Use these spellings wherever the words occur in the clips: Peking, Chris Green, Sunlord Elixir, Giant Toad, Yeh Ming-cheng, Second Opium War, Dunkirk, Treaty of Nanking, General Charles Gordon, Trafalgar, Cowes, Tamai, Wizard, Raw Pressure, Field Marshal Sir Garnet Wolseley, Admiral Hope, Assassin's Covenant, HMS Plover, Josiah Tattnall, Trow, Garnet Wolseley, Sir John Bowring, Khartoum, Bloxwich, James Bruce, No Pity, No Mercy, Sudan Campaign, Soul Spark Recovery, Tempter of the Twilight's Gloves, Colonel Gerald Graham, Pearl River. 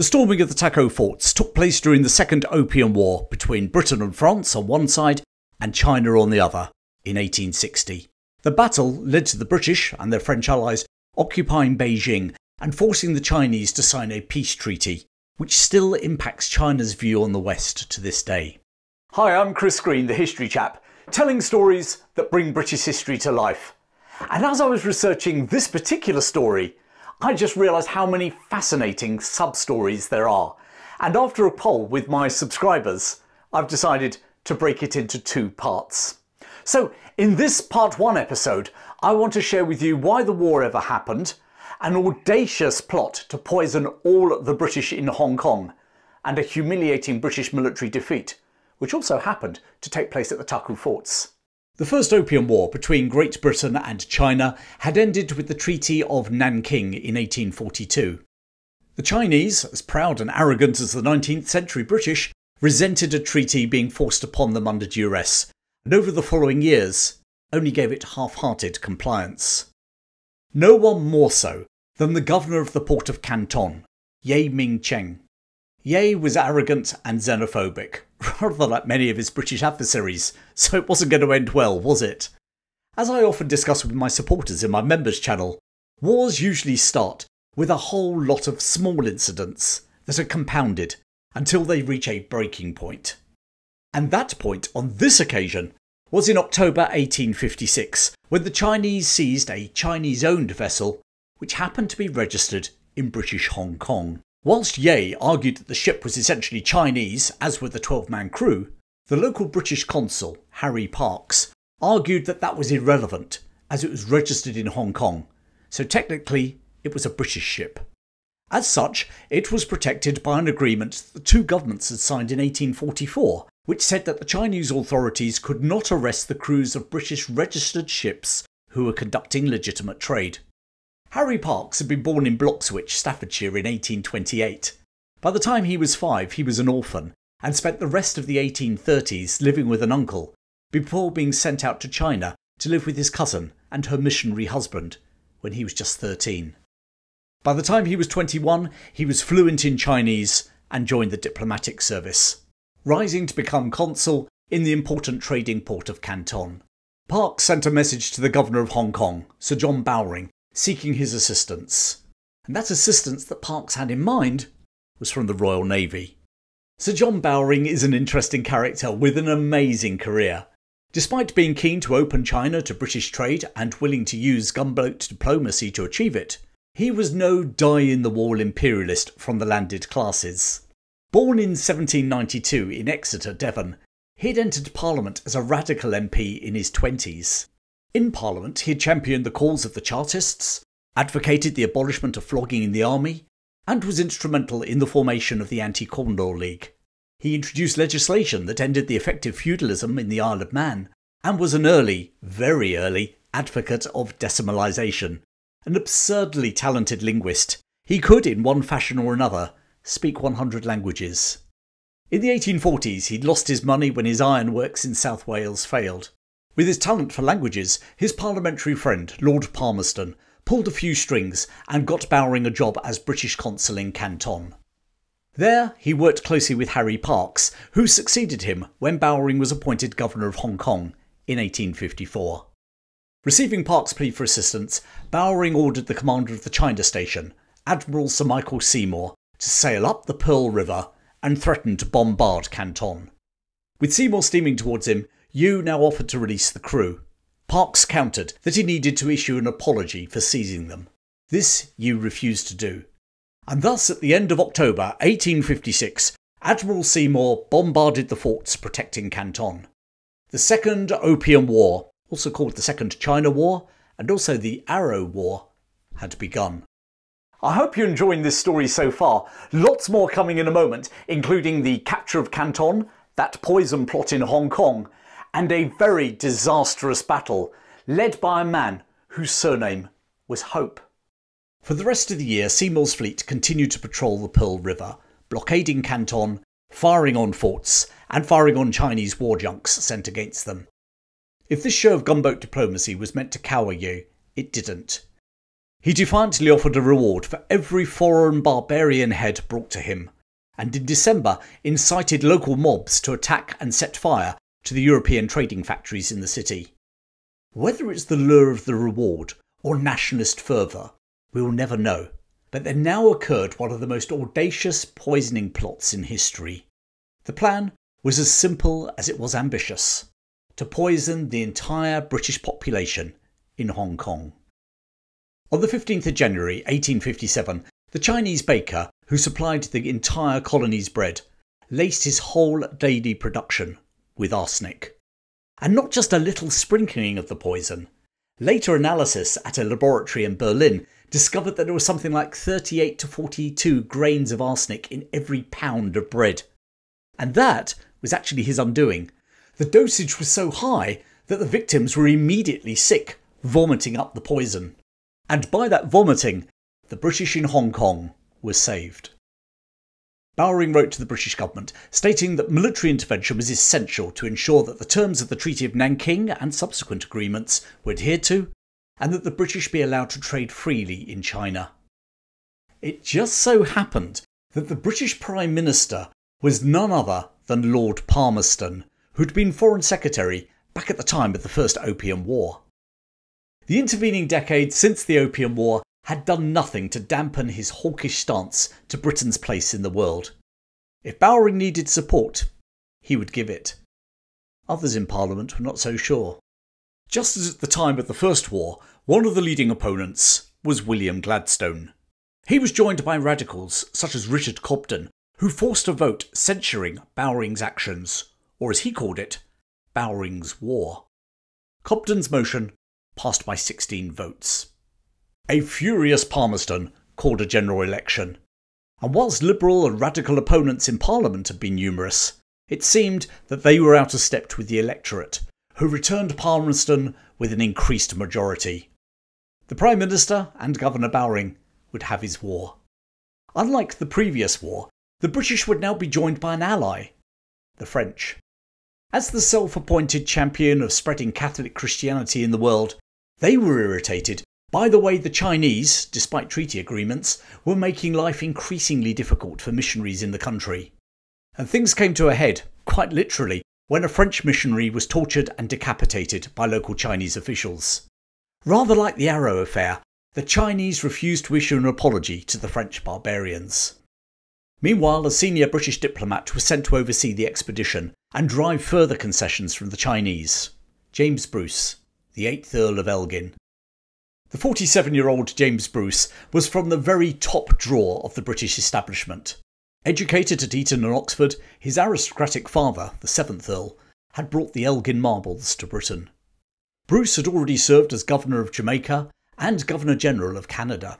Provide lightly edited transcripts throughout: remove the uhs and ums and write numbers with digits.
The storming of the Taku Forts took place during the Second Opium War between Britain and France on one side and China on the other in 1860. The battle led to the British and their French allies occupying Beijing and forcing the Chinese to sign a peace treaty, which still impacts China's view on the West to this day. Hi, I'm Chris Green, the history chap, telling stories that bring British history to life. And as I was researching this particular story, I just realised how many fascinating sub-stories there are, and after a poll with my subscribers, I've decided to break it into two parts. So in this part one episode, I want to share with you why the war ever happened, an audacious plot to poison all the British in Hong Kong, and a humiliating British military defeat, which also happened to take place at the Taku Forts. The First Opium War between Great Britain and China had ended with the Treaty of Nanking in 1842. The Chinese, as proud and arrogant as the 19th century British, resented a treaty being forced upon them under duress, and over the following years only gave it half-hearted compliance. No one more so than the governor of the port of Canton, Yeh Ming-cheng. Yeh was arrogant and xenophobic, rather like many of his British adversaries, so it wasn't going to end well, was it? As I often discuss with my supporters in my members channel, wars usually start with a whole lot of small incidents that are compounded until they reach a breaking point. And that point on this occasion was in October 1856, when the Chinese seized a Chinese-owned vessel which happened to be registered in British Hong Kong. Whilst Yeh argued that the ship was essentially Chinese, as were the 12-man crew, the local British consul, Harry Parkes, argued that that was irrelevant, as it was registered in Hong Kong, so technically it was a British ship. As such, it was protected by an agreement that the two governments had signed in 1844, which said that the Chinese authorities could not arrest the crews of British registered ships who were conducting legitimate trade. Harry Parkes had been born in Bloxwich, Staffordshire in 1828. By the time he was 5, he was an orphan and spent the rest of the 1830s living with an uncle before being sent out to China to live with his cousin and her missionary husband when he was just 13. By the time he was 21, he was fluent in Chinese and joined the diplomatic service, rising to become consul in the important trading port of Canton. Parkes sent a message to the governor of Hong Kong, Sir John Bowring, seeking his assistance, and that assistance that Parkes had in mind was from the Royal Navy. Sir John Bowring is an interesting character with an amazing career. Despite being keen to open China to British trade and willing to use gunboat diplomacy to achieve it, he was no die-in-the-wall imperialist from the landed classes. Born in 1792 in Exeter, Devon, he'd entered Parliament as a radical MP in his 20s. In Parliament, he had championed the cause of the Chartists, advocated the abolishment of flogging in the army, and was instrumental in the formation of the Anti-Corn Law League. He introduced legislation that ended the effective feudalism in the Isle of Man, and was an early, very early, advocate of decimalisation. An absurdly talented linguist, he could, in one fashion or another, speak 100 languages. In the 1840s, he'd lost his money when his ironworks in South Wales failed. With his talent for languages, his parliamentary friend, Lord Palmerston, pulled a few strings and got Bowring a job as British consul in Canton. There, he worked closely with Harry Parkes, who succeeded him when Bowring was appointed governor of Hong Kong in 1854. Receiving Parkes' plea for assistance, Bowring ordered the commander of the China station, Admiral Sir Michael Seymour, to sail up the Pearl River and threatened to bombard Canton. With Seymour steaming towards him, Yeh now offered to release the crew. Parkes countered that he needed to issue an apology for seizing them. This Yeh refused to do. And thus, at the end of October 1856, Admiral Seymour bombarded the forts protecting Canton. The Second Opium War, also called the Second China War, and also the Arrow War, had begun. I hope you're enjoying this story so far. Lots more coming in a moment, including the capture of Canton, that poison plot in Hong Kong, and a very disastrous battle led by a man whose surname was Hope. For the rest of the year, Seymour's fleet continued to patrol the Pearl River, blockading Canton, firing on forts, and firing on Chinese war junks sent against them. If this show of gunboat diplomacy was meant to cower Yeh, it didn't. He defiantly offered a reward for every foreign barbarian head brought to him, and in December incited local mobs to attack and set fire to the European trading factories in the city. Whether it's the lure of the reward or nationalist fervour, we will never know, but there now occurred one of the most audacious poisoning plots in history. The plan was as simple as it was ambitious: to poison the entire British population in Hong Kong. On the 15th of January 1857, the Chinese baker, who supplied the entire colony's bread, laced his whole daily production with arsenic. And not just a little sprinkling of the poison. Later analysis at a laboratory in Berlin discovered that there was something like 38 to 42 grains of arsenic in every pound of bread. And that was actually his undoing. The dosage was so high that the victims were immediately sick, vomiting up the poison. And by that vomiting, the British in Hong Kong were saved. Bowring wrote to the British government stating that military intervention was essential to ensure that the terms of the Treaty of Nanking and subsequent agreements were adhered to, and that the British be allowed to trade freely in China. It just so happened that the British Prime Minister was none other than Lord Palmerston, who'd been Foreign Secretary back at the time of the First Opium War. The intervening decade since the Opium War had done nothing to dampen his hawkish stance to Britain's place in the world. If Bowring needed support, he would give it. Others in Parliament were not so sure. Just as at the time of the First War, one of the leading opponents was William Gladstone. He was joined by radicals such as Richard Cobden, who forced a vote censuring Bowring's actions, or as he called it, Bowring's War. Cobden's motion passed by 16 votes. A furious Palmerston called a general election, and whilst liberal and radical opponents in Parliament had been numerous, it seemed that they were out of step with the electorate, who returned Palmerston with an increased majority. The Prime Minister and Governor Bowring would have his war. Unlike the previous war, the British would now be joined by an ally, the French. As the self-appointed champion of spreading Catholic Christianity in the world, they were irritated by the way the Chinese, despite treaty agreements, were making life increasingly difficult for missionaries in the country. And things came to a head, quite literally, when a French missionary was tortured and decapitated by local Chinese officials. Rather like the Arrow affair, the Chinese refused to issue an apology to the French barbarians. Meanwhile, a senior British diplomat was sent to oversee the expedition and drive further concessions from the Chinese: James Bruce, the 8th Earl of Elgin. The 47-year-old James Bruce was from the very top drawer of the British establishment. Educated at Eton and Oxford, his aristocratic father, the 7th Earl, had brought the Elgin marbles to Britain. Bruce had already served as Governor of Jamaica and Governor-General of Canada.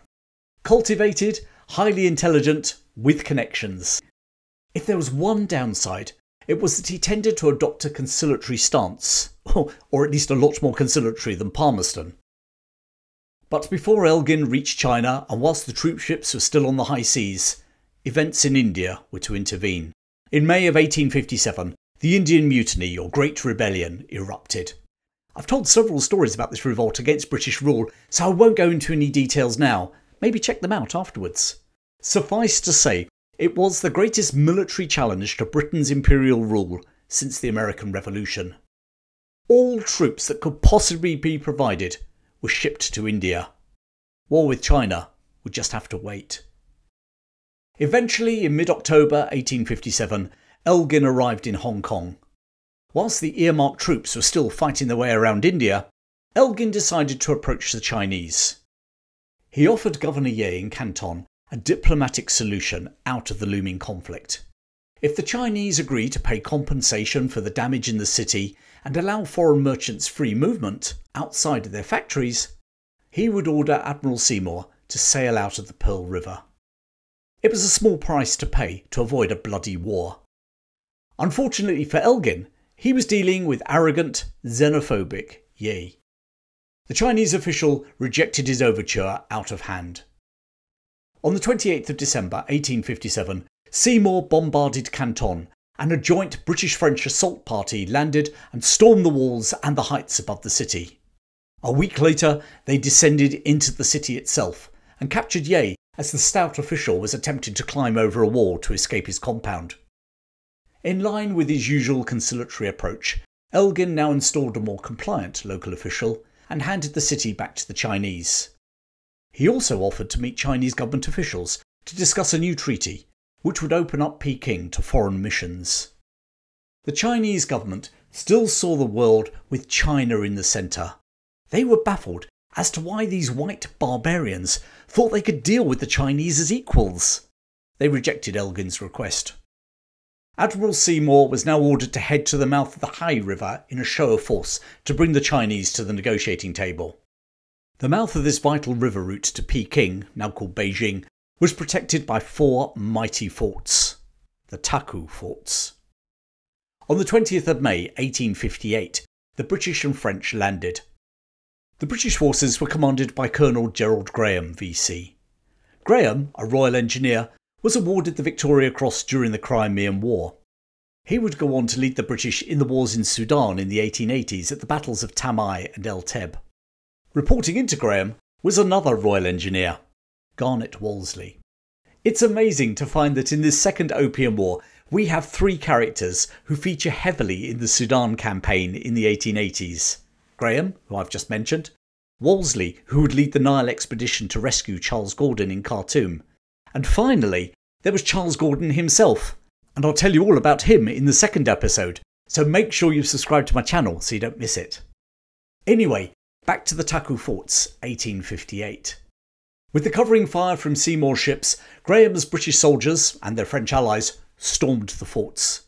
Cultivated, highly intelligent, with connections. If there was one downside, it was that he tended to adopt a conciliatory stance, or at least a lot more conciliatory than Palmerston. But before Elgin reached China, and whilst the troop ships were still on the high seas, events in India were to intervene. In May of 1857, the Indian Mutiny, or Great Rebellion, erupted. I've told several stories about this revolt against British rule, so I won't go into any details now. Maybe check them out afterwards. Suffice to say, it was the greatest military challenge to Britain's imperial rule since the American Revolution. All troops that could possibly be provided were shipped to India. War with China would just have to wait. Eventually, in mid-October 1857, Elgin arrived in Hong Kong. Whilst the earmarked troops were still fighting their way around India, Elgin decided to approach the Chinese. He offered Governor Yeh in Canton a diplomatic solution out of the looming conflict. If the Chinese agree to pay compensation for the damage in the city and allow foreign merchants free movement outside of their factories, he would order Admiral Seymour to sail out of the Pearl River. It was a small price to pay to avoid a bloody war. Unfortunately for Elgin, he was dealing with arrogant, xenophobic Yeh. The Chinese official rejected his overture out of hand. On the 28th of December 1857, Seymour bombarded Canton, and a joint British-French assault party landed and stormed the walls and the heights above the city. A week later, they descended into the city itself and captured Yeh as the stout official was attempting to climb over a wall to escape his compound. In line with his usual conciliatory approach, Elgin now installed a more compliant local official and handed the city back to the Chinese. He also offered to meet Chinese government officials to discuss a new treaty, which would open up Peking to foreign missions. The Chinese government still saw the world with China in the centre. They were baffled as to why these white barbarians thought they could deal with the Chinese as equals. They rejected Elgin's request. Admiral Seymour was now ordered to head to the mouth of the Hai River in a show of force to bring the Chinese to the negotiating table. The mouth of this vital river route to Peking, now called Beijing, was protected by four mighty forts, the Taku Forts. On the 20th of May 1858, the British and French landed. The British forces were commanded by Colonel Gerald Graham, VC. Graham, a Royal Engineer, was awarded the Victoria Cross during the Crimean War. He would go on to lead the British in the wars in Sudan in the 1880s at the battles of Tamai and El Teb. Reporting into Graham was another Royal Engineer, Garnet Wolseley. It's amazing to find that in this Second Opium War we have three characters who feature heavily in the Sudan Campaign in the 1880s. Graham, who I've just mentioned, Wolseley, who would lead the Nile expedition to rescue Charles Gordon in Khartoum, and finally there was Charles Gordon himself, and I'll tell you all about him in the second episode, so make sure you subscribe to my channel so you don't miss it. Anyway, back to the Taku Forts, 1858. With the covering fire from Seymour's ships, Graham's British soldiers and their French allies stormed the forts.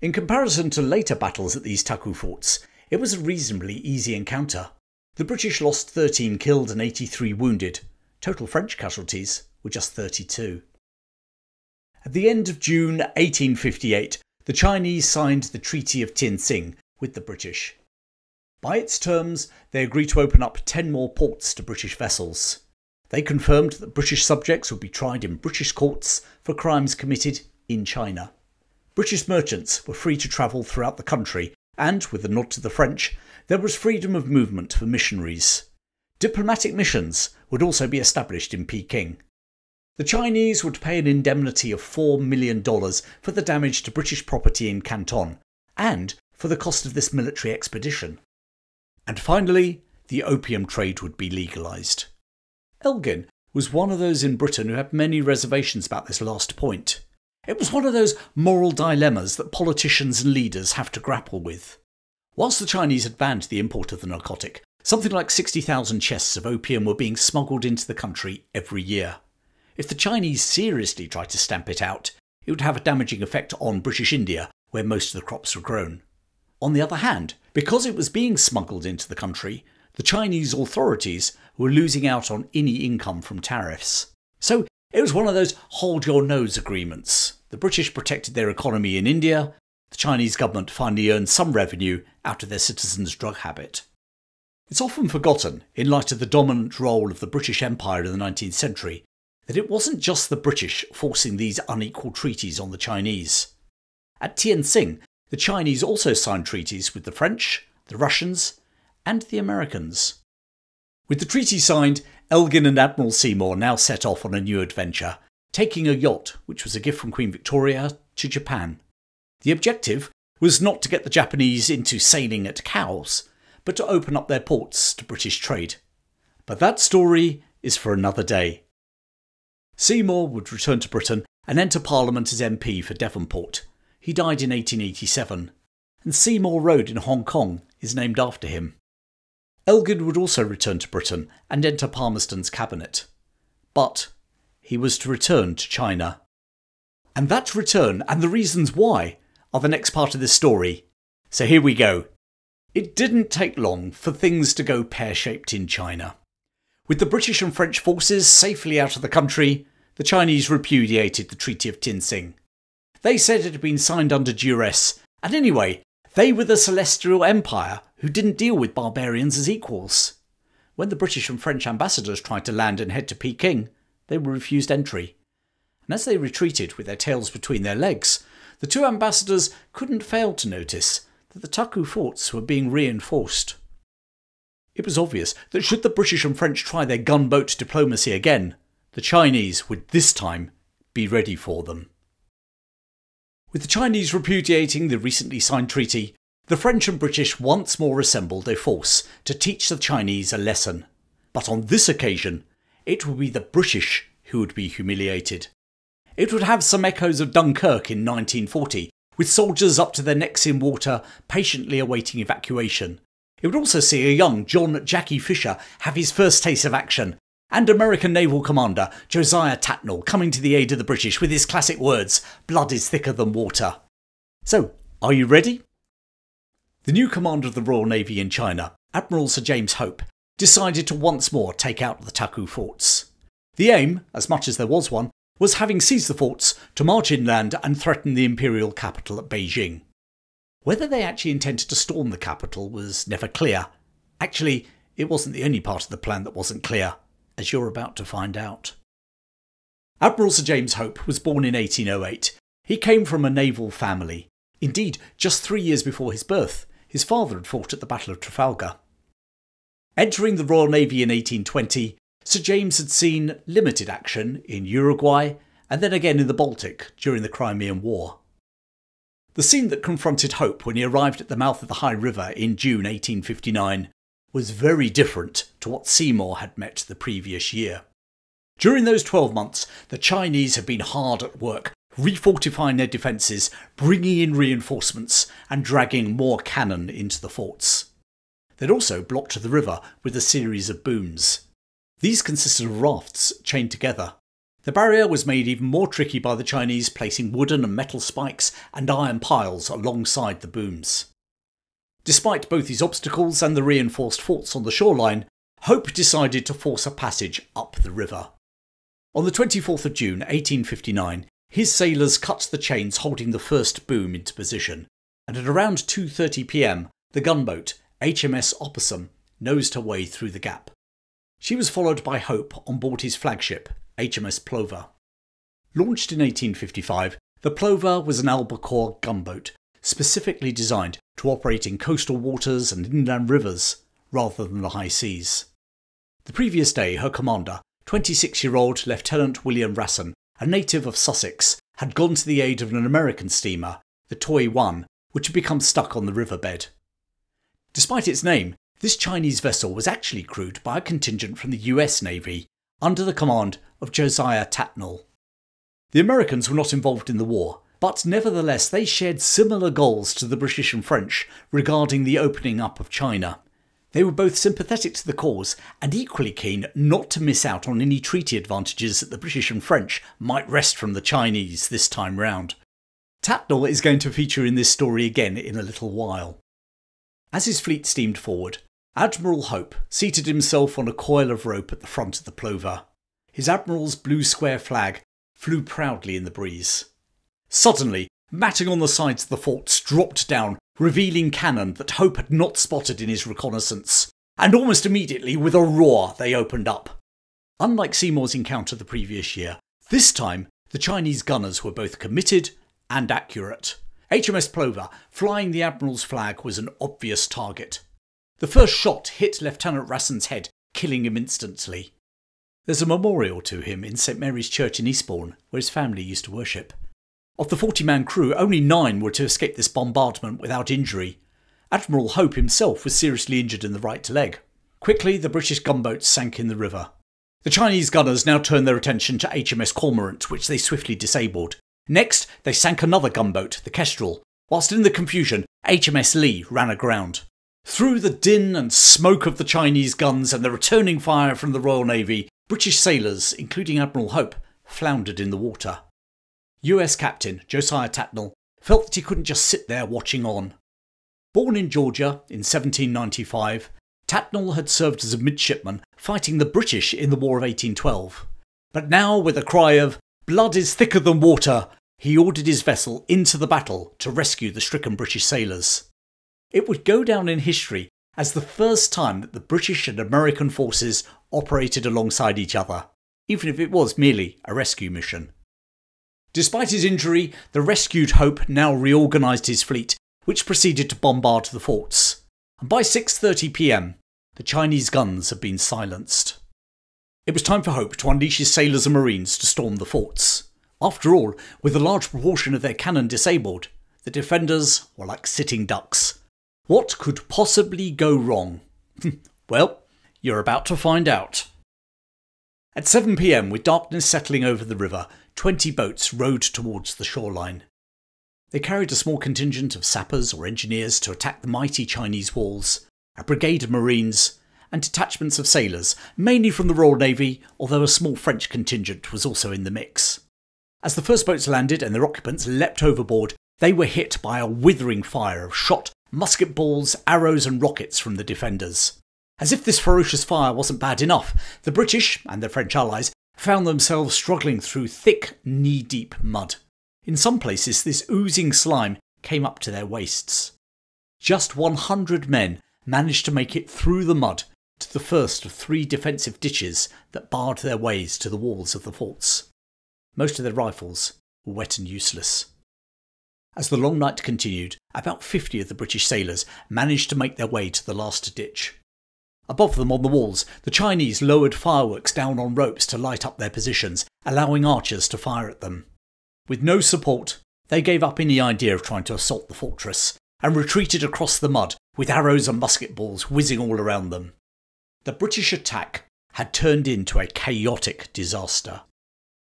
In comparison to later battles at these Taku Forts, it was a reasonably easy encounter. The British lost 13 killed and 83 wounded. Total French casualties were just 32. At the end of June 1858, the Chinese signed the Treaty of Tientsin with the British. By its terms, they agreed to open up 10 more ports to British vessels. They confirmed that British subjects would be tried in British courts for crimes committed in China. British merchants were free to travel throughout the country, and, with a nod to the French, there was freedom of movement for missionaries. Diplomatic missions would also be established in Peking. The Chinese would pay an indemnity of $4 million for the damage to British property in Canton, and for the cost of this military expedition. And finally, the opium trade would be legalised. Elgin was one of those in Britain who had many reservations about this last point. It was one of those moral dilemmas that politicians and leaders have to grapple with. Whilst the Chinese had banned the import of the narcotic, something like 60,000 chests of opium were being smuggled into the country every year. If the Chinese seriously tried to stamp it out, it would have a damaging effect on British India, where most of the crops were grown. On the other hand, because it was being smuggled into the country, the Chinese authorities were losing out on any income from tariffs. So it was one of those hold-your-nose agreements. The British protected their economy in India, the Chinese government finally earned some revenue out of their citizens' drug habit. It's often forgotten, in light of the dominant role of the British Empire in the 19th century, that it wasn't just the British forcing these unequal treaties on the Chinese. At Tientsin, the Chinese also signed treaties with the French, the Russians, and the Americans. With the treaty signed, Elgin and Admiral Seymour now set off on a new adventure, taking a yacht, which was a gift from Queen Victoria, to Japan. The objective was not to get the Japanese into sailing at Cowes, but to open up their ports to British trade. But that story is for another day. Seymour would return to Britain and enter Parliament as MP for Devonport. He died in 1887, and Seymour Road in Hong Kong is named after him. Elgin would also return to Britain and enter Palmerston's cabinet. But he was to return to China. And that return, and the reasons why, are the next part of this story. So here we go. It didn't take long for things to go pear-shaped in China. With the British and French forces safely out of the country, the Chinese repudiated the Treaty of Tientsin. They said it had been signed under duress, and anyway, they were the Celestial Empire who didn't deal with barbarians as equals. When the British and French ambassadors tried to land and head to Peking, they were refused entry. And as they retreated with their tails between their legs, the two ambassadors couldn't fail to notice that the Taku forts were being reinforced. It was obvious that should the British and French try their gunboat diplomacy again, the Chinese would this time be ready for them. With the Chinese repudiating the recently signed treaty, the French and British once more assembled a force to teach the Chinese a lesson. But on this occasion, it would be the British who would be humiliated. It would have some echoes of Dunkirk in 1940, with soldiers up to their necks in water, patiently awaiting evacuation. It would also see a young John Jackie Fisher have his first taste of action, and American naval commander Josiah Tattnall coming to the aid of the British with his classic words, "Blood is thicker than water." So, are you ready? The new commander of the Royal Navy in China, Admiral Sir James Hope, decided to once more take out the Taku forts. The aim, as much as there was one, was, having seized the forts, to march inland and threaten the imperial capital at Beijing. Whether they actually intended to storm the capital was never clear. Actually, it wasn't the only part of the plan that wasn't clear, as you're about to find out. Admiral Sir James Hope was born in 1808. He came from a naval family. Indeed, just 3 years before his birth, his father had fought at the Battle of Trafalgar. Entering the Royal Navy in 1820, Sir James had seen limited action in Uruguay and then again in the Baltic during the Crimean War. The scene that confronted Hope when he arrived at the mouth of the Hai River in June 1859 was very different to what Seymour had met the previous year. During those 12 months, the Chinese had been hard at work, refortifying their defences, bringing in reinforcements and dragging more cannon into the forts. They'd also blocked the river with a series of booms. These consisted of rafts chained together. The barrier was made even more tricky by the Chinese placing wooden and metal spikes and iron piles alongside the booms. Despite both these obstacles and the reinforced forts on the shoreline, Hope decided to force a passage up the river. On the 24th of June 1859, his sailors cut the chains holding the first boom into position, and at around 2:30 p.m, the gunboat HMS Opposum nosed her way through the gap. She was followed by Hope on board his flagship, HMS Plover. Launched in 1855, the Plover was an albacore gunboat, specifically designed to operate in coastal waters and inland rivers, rather than the high seas. The previous day, her commander, 26-year-old Lieutenant William Rasson, a native of Sussex, had gone to the aid of an American steamer, the Toy One, which had become stuck on the riverbed. Despite its name, this Chinese vessel was actually crewed by a contingent from the US Navy, under the command of Josiah Tattnall. The Americans were not involved in the war, but nevertheless they shared similar goals to the British and French regarding the opening up of China. They were both sympathetic to the cause and equally keen not to miss out on any treaty advantages that the British and French might wrest from the Chinese this time round. Tattnall is going to feature in this story again in a little while. As his fleet steamed forward, Admiral Hope seated himself on a coil of rope at the front of the Plover. His admiral's blue square flag flew proudly in the breeze. Suddenly, matting on the sides of the forts dropped down, revealing cannon that Hope had not spotted in his reconnaissance, and almost immediately, with a roar, they opened up. Unlike Seymour's encounter the previous year, this time the Chinese gunners were both committed and accurate. HMS Plover, flying the Admiral's flag, was an obvious target. The first shot hit Lieutenant Rasson's head, killing him instantly. There's a memorial to him in St Mary's Church in Eastbourne, where his family used to worship. Of the 40-man crew, only 9 were to escape this bombardment without injury. Admiral Hope himself was seriously injured in the right leg. Quickly, the British gunboats sank in the river. The Chinese gunners now turned their attention to HMS Cormorant, which they swiftly disabled. Next, they sank another gunboat, the Kestrel, whilst in the confusion, HMS Lee ran aground. Through the din and smoke of the Chinese guns and the returning fire from the Royal Navy, British sailors, including Admiral Hope, floundered in the water. US Captain Josiah Tattnall felt that he couldn't just sit there watching on. Born in Georgia in 1795, Tattnall had served as a midshipman fighting the British in the War of 1812. But now, with a cry of "Blood is thicker than water," he ordered his vessel into the battle to rescue the stricken British sailors. It would go down in history as the first time that the British and American forces operated alongside each other, even if it was merely a rescue mission. Despite his injury, the rescued Hope now reorganised his fleet, which proceeded to bombard the forts. And by 6:30 p.m, the Chinese guns had been silenced. It was time for Hope to unleash his sailors and marines to storm the forts. After all, with a large proportion of their cannon disabled, the defenders were like sitting ducks. What could possibly go wrong? Well, you're about to find out. At 7 PM, with darkness settling over the river, 20 boats rowed towards the shoreline. They carried a small contingent of sappers or engineers to attack the mighty Chinese walls, a brigade of marines, and detachments of sailors, mainly from the Royal Navy, although a small French contingent was also in the mix. As the first boats landed and their occupants leapt overboard, they were hit by a withering fire of shot, musket balls, arrows and rockets from the defenders. As if this ferocious fire wasn't bad enough, the British, and their French allies, found themselves struggling through thick, knee-deep mud. In some places, this oozing slime came up to their waists. Just 100 men managed to make it through the mud to the first of 3 defensive ditches that barred their ways to the walls of the forts. Most of their rifles were wet and useless. As the long night continued, about 50 of the British sailors managed to make their way to the last ditch. Above them on the walls, the Chinese lowered fireworks down on ropes to light up their positions, allowing archers to fire at them. With no support, they gave up any idea of trying to assault the fortress, and retreated across the mud with arrows and musket balls whizzing all around them. The British attack had turned into a chaotic disaster,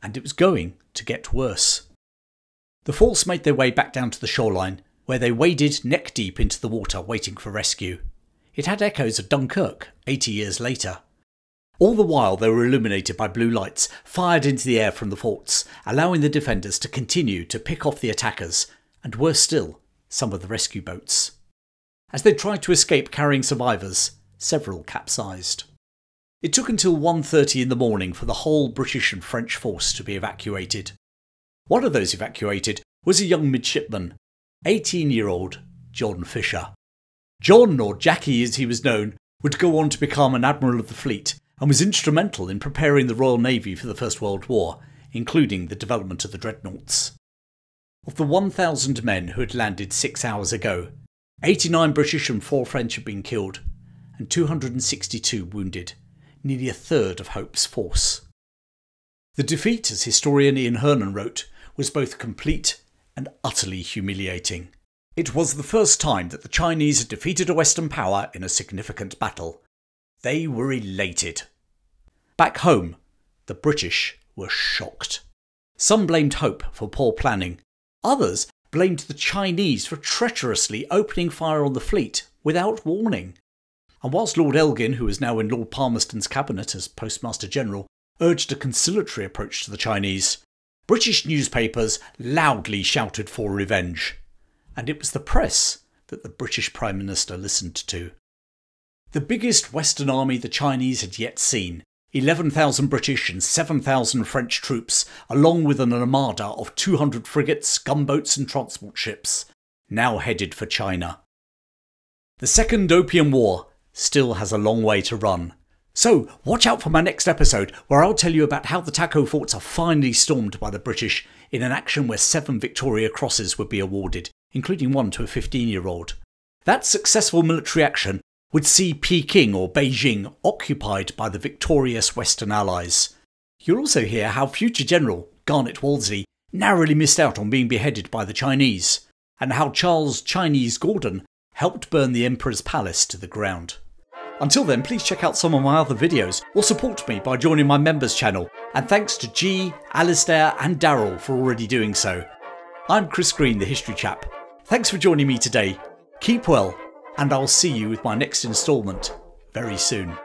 and it was going to get worse. The force made their way back down to the shoreline, where they waded neck-deep into the water waiting for rescue. It had echoes of Dunkirk 80 years later. All the while they were illuminated by blue lights fired into the air from the forts, allowing the defenders to continue to pick off the attackers, and worse still, some of the rescue boats. As they tried to escape carrying survivors, several capsized. It took until 1:30 in the morning for the whole British and French force to be evacuated. One of those evacuated was a young midshipman, 18-year-old John Fisher. John, or Jackie as he was known, would go on to become an Admiral of the Fleet and was instrumental in preparing the Royal Navy for the First World War, including the development of the dreadnoughts. Of the 1,000 men who had landed 6 hours ago, 89 British and 4 French had been killed, and 262 wounded, nearly a third of Hope's force. The defeat, as historian Ian Hernan wrote, was both complete and utterly humiliating. It was the first time that the Chinese had defeated a Western power in a significant battle. They were elated. Back home, the British were shocked. Some blamed Hope for poor planning. Others blamed the Chinese for treacherously opening fire on the fleet without warning. And whilst Lord Elgin, who was now in Lord Palmerston's cabinet as Postmaster General, urged a conciliatory approach to the Chinese, British newspapers loudly shouted for revenge. And it was the press that the British Prime Minister listened to. The biggest Western army the Chinese had yet seen, 11,000 British and 7,000 French troops, along with an armada of 200 frigates, gunboats and transport ships, now headed for China. The Second Opium War still has a long way to run. So watch out for my next episode, where I'll tell you about how the Taku Forts are finally stormed by the British in an action where 7 Victoria Crosses would be awarded, including one to a 15-year-old. That successful military action would see Peking or Beijing occupied by the victorious Western allies. You'll also hear how future General Garnet Wolseley narrowly missed out on being beheaded by the Chinese, and how Charles "Chinese" Gordon helped burn the Emperor's palace to the ground. Until then, please check out some of my other videos or support me by joining my members channel, and thanks to G, Alistair and Daryl for already doing so. I'm Chris Green, the History Chap. Thanks for joining me today. Keep well, and I'll see you with my next instalment very soon.